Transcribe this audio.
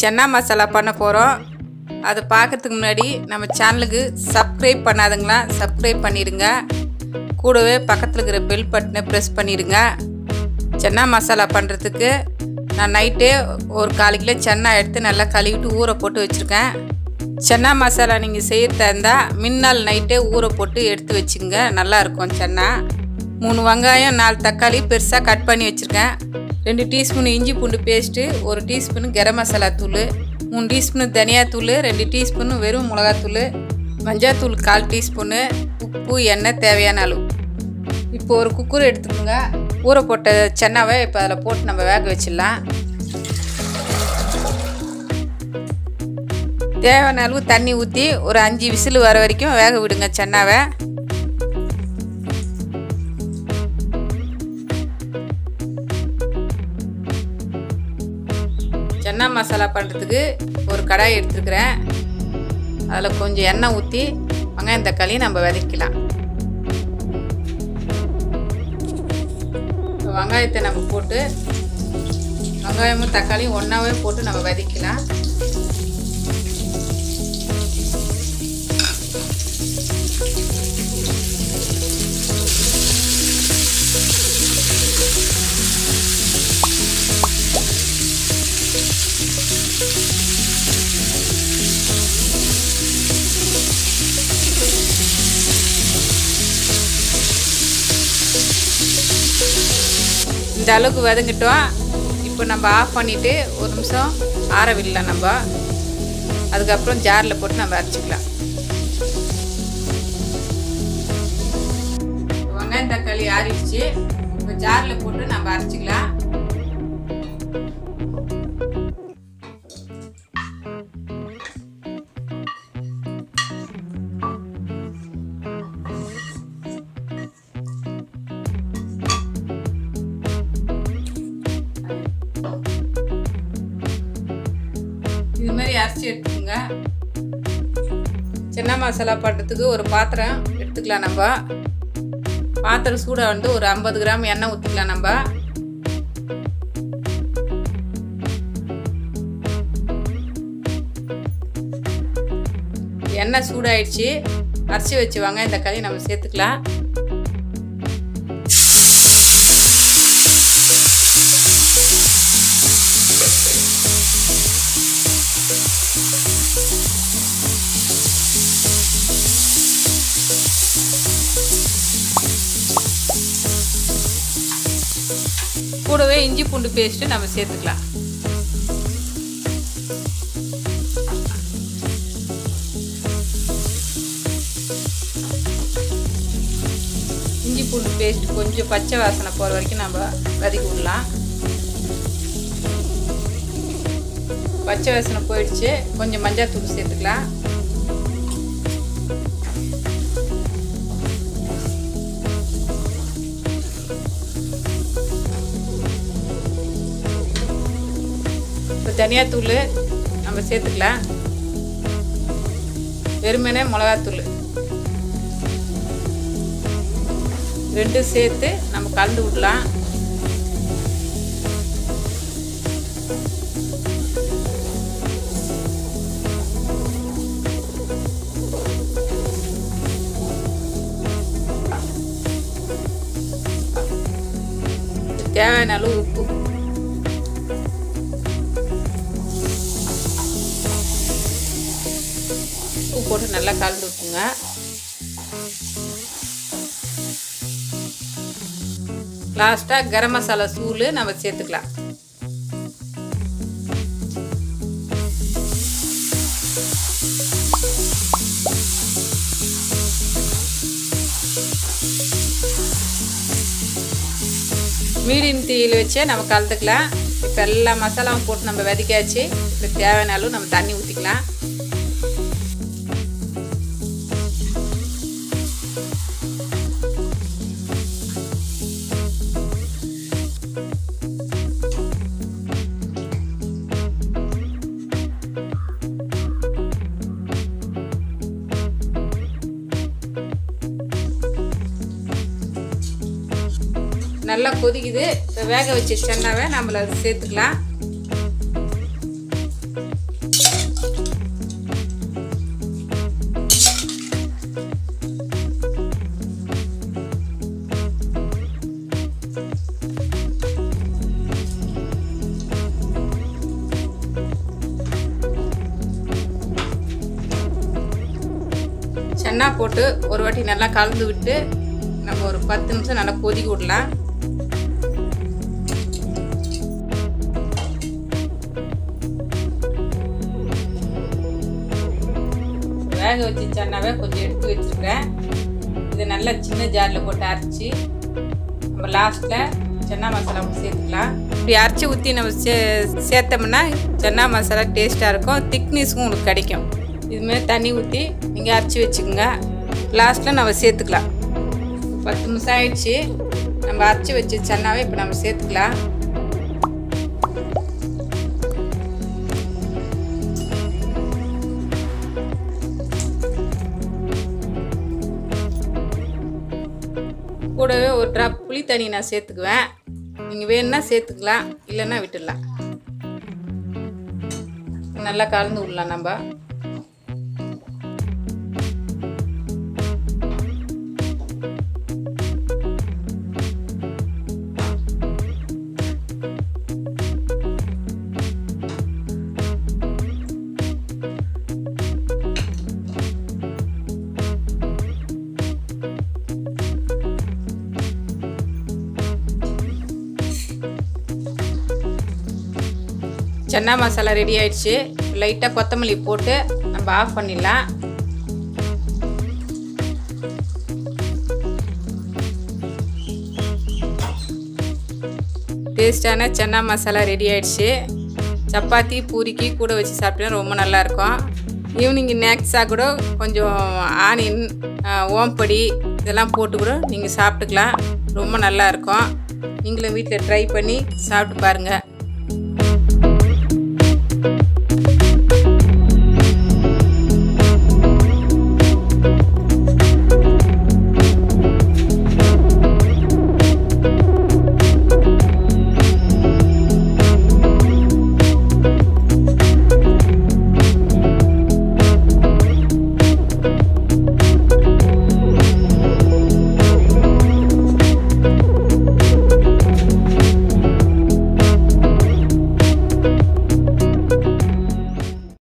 சன்னா மசாலா பண்ண போகிறோம். அதை பார்க்குறதுக்கு முன்னாடி நம்ம சேனலுக்கு சப்ஸ்கிரைப் பண்ணாதுங்களா சப்ஸ்கிரைப் பண்ணிடுங்க. கூடவே பக்கத்தில் இருக்கிற பெல் பட்டனை ப்ரெஸ் பண்ணிடுங்க. சன்னா மசாலா பண்ணுறதுக்கு நான் நைட்டே ஒரு கால் கிலோ சன்னா எடுத்து நல்லா கழுவிட்டு ஊற போட்டு வச்சுருக்கேன். சன்னா மசாலா நீங்கள் செய்கிறதா இருந்தால் முன்னாள் நைட்டே ஊற போட்டு எடுத்து வச்சுங்க, நல்லாயிருக்கும் சன்னா. 3 வெங்காயம் 4 தக்காளி பெருசாக கட் பண்ணி வச்சுருக்கேன். 2 டீஸ்பூன் இஞ்சி பூண்டு பேஸ்ட்டு, 1 டீஸ்பூன் கரம் மசாலா தூள், 3 டீஸ்பூன் தனியாத்தூள், 2 டீஸ்பூன் வெறும் மிளகாத்தூள், மஞ்சாத்தூள் 1/4 டீஸ்பூனு, உப்பு, எண்ணெய் தேவையான அளவு. இப்போ ஒரு குக்கர் எடுத்துக்கோங்க. ஊற போட்ட சன்னாவை இப்போ அதில் போட்டு நம்ம வேக வச்சிடலாம். தேவையான அளவு தண்ணி ஊற்றி ஒரு 5 விசில் வர வரைக்கும் வேக விடுங்க சன்னாவை. சன்னா மசாலா பண்ணுறதுக்கு ஒரு கடாய் எடுத்துருக்கிறேன். அதில் கொஞ்சம் எண்ணெய் ஊற்றி வெங்காயம் தக்காளியும் நம்ம வதக்கலாம். வெங்காயத்தை நம்ம போட்டு வெங்காயமும் தக்காளியும் ஒன்றாவே போட்டு நம்ம வதக்கலாம். இந்த அளவுக்கு வதங்கிட்டோம். இப்போ நம்ம ஆஃப் பண்ணிவிட்டு ஒரு நிமிஷம் ஆற விடலாம் நம்ம. அதுக்கப்புறம் ஜாரில் போட்டு நம்ம அரைச்சிக்கலாம். வெங்காயம் தக்காளி ஆறிடுச்சு. இப்போ ஜாரில் போட்டு நம்ம அரைச்சிக்கலாம். அரைச்சி எடுத்துக்கோங்க. சன்னா மசாலா பண்ணுறதுக்கு ஒரு பாத்திரம் எடுத்துக்கலாம். நம்ம பாத்திரம் சூடாக வந்து ஒரு 50 கிராம் எண்ணெய் ஊற்றிக்கலாம். நம்ம எண்ணெய் சூடாயிடுச்சு. அரைச்சி வச்சுவாங்க இந்த கறி நம்ம சேர்த்துக்கலாம். கூடவே இஞ்சி பூண்டு பேஸ்ட்டு நம்ம சேர்த்துக்கலாம். இஞ்சி பூண்டு பேஸ்ட் கொஞ்சம் பச்சை வாசனை போகிற வரைக்கும் நம்ம வதக்கி விடலாம். பச்சை வாசனை போயிடுச்சு. கொஞ்சம் மஞ்சள் தூள் சேர்த்துக்கலாம். தனியாத்தூள் நம்ம சேர்த்துக்கலாம். வெறுமனே மிளகாத்தூள் ரெண்டும் சேர்த்து நம்ம கலந்து விடலாம். தேவையான அளவு உப்பு. உப்பு போட்டு நல்லா கலந்து விட்டுங்க. லாஸ்ட்டாக கரம் மசாலா தூள் நம்ம சேர்த்துக்கலாம். மீடியம் தீயில் வச்சே நம்ம கலந்துக்கலாம். இப்போ எல்லா மசாலாவும் போட்டு நம்ம வதக்கியாச்சு. இப்போ தேவையான அளவு நம்ம தண்ணி ஊற்றிக்கலாம். நல்லா கொதிக்குது. இப்போ வேக வச்சு சன்னாவை நம்மள சேர்த்துக்கலாம். சன்னா போட்டு ஒரு வாட்டி நல்லா கலந்து விட்டு நம்ம ஒரு 10 நிமிஷம் நல்லா கொதிக்க விடலாம். வேக வச்சு சன்னாவை கொஞ்சம் எடுத்து வச்சிருக்கேன். இதை நல்லா சின்ன ஜாரில் போட்டு அரைச்சி நம்ம லாஸ்ட்டில் சன்னா மசாலா சேர்த்துக்கலாம். இப்படி அரைச்சி ஊற்றி நம்ம சேர்த்தோம்னா சன்னா மசாலா டேஸ்ட்டாக இருக்கும், திக்னஸும் உங்களுக்கு கிடைக்கும். இதுமாரி தண்ணி ஊற்றி நீங்கள் அரைச்சி வச்சுக்கோங்க, லாஸ்ட்டில் நம்ம சேர்த்துக்கலாம். 10 நிமிஷம் ஆயிடுச்சு, நம்ம அரைச்சி வச்சு சன்னாவை இப்போ நம்ம சேர்த்துக்கலாம். கூடவே ஒரு ட்ராப் புளி தண்ணி நான் சேர்த்துக்குவேன். நீங்கள் வேணும்னா சேர்த்துக்கலாம், இல்லைன்னா விட்டுடலாம். நல்லா கலந்து விடலாம். நம்ம சன்னா மசாலா ரெடி ஆயிடுச்சு. லைட்டாக கொத்தமல்லி போட்டு நம்ம ஆஃப் பண்ணிடலாம். டேஸ்டான சன்னா மசாலா ரெடி ஆயிடுச்சு. சப்பாத்தி பூரிக்கு கூட வச்சு சாப்பிட்டா ரொம்ப நல்லாயிருக்கும். ஈவினிங் ஸ்நாக்ஸாக கூட கொஞ்சம் ஆனியன் ஓம்படி இதெல்லாம் போட்டு கூட நீங்கள் சாப்பிட்டுக்கலாம், ரொம்ப நல்லாயிருக்கும். நீங்களும் வீட்டில் ட்ரை பண்ணி சாப்பிட்டு பாருங்கள்.